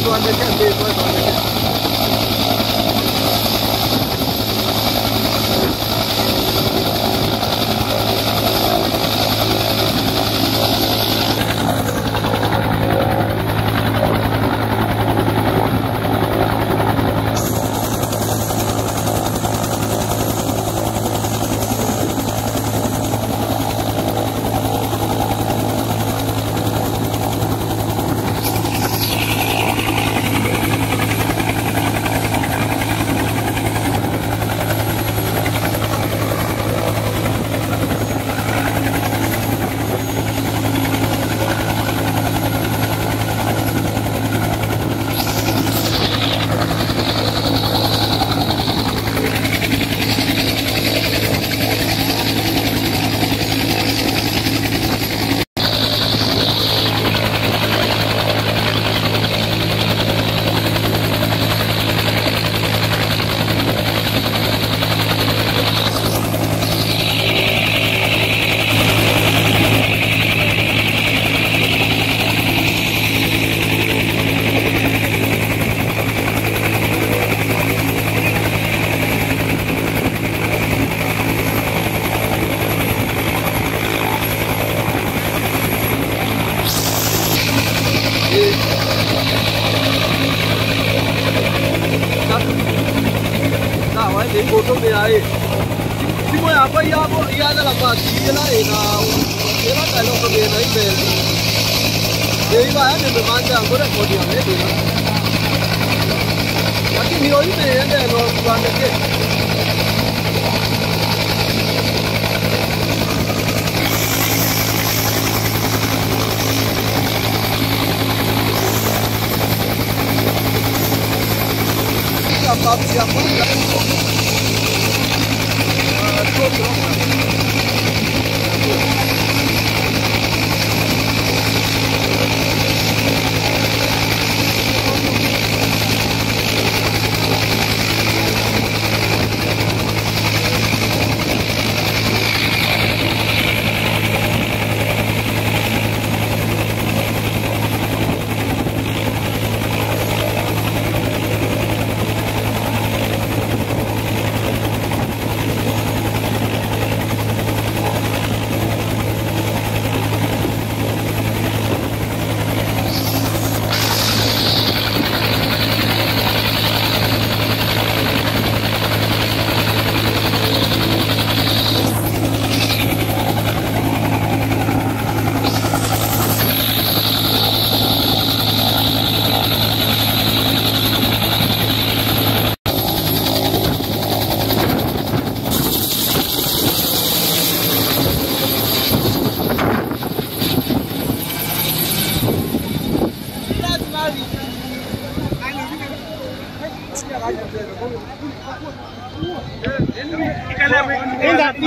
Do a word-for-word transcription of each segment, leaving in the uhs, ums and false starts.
try to understand this, try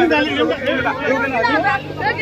to understand.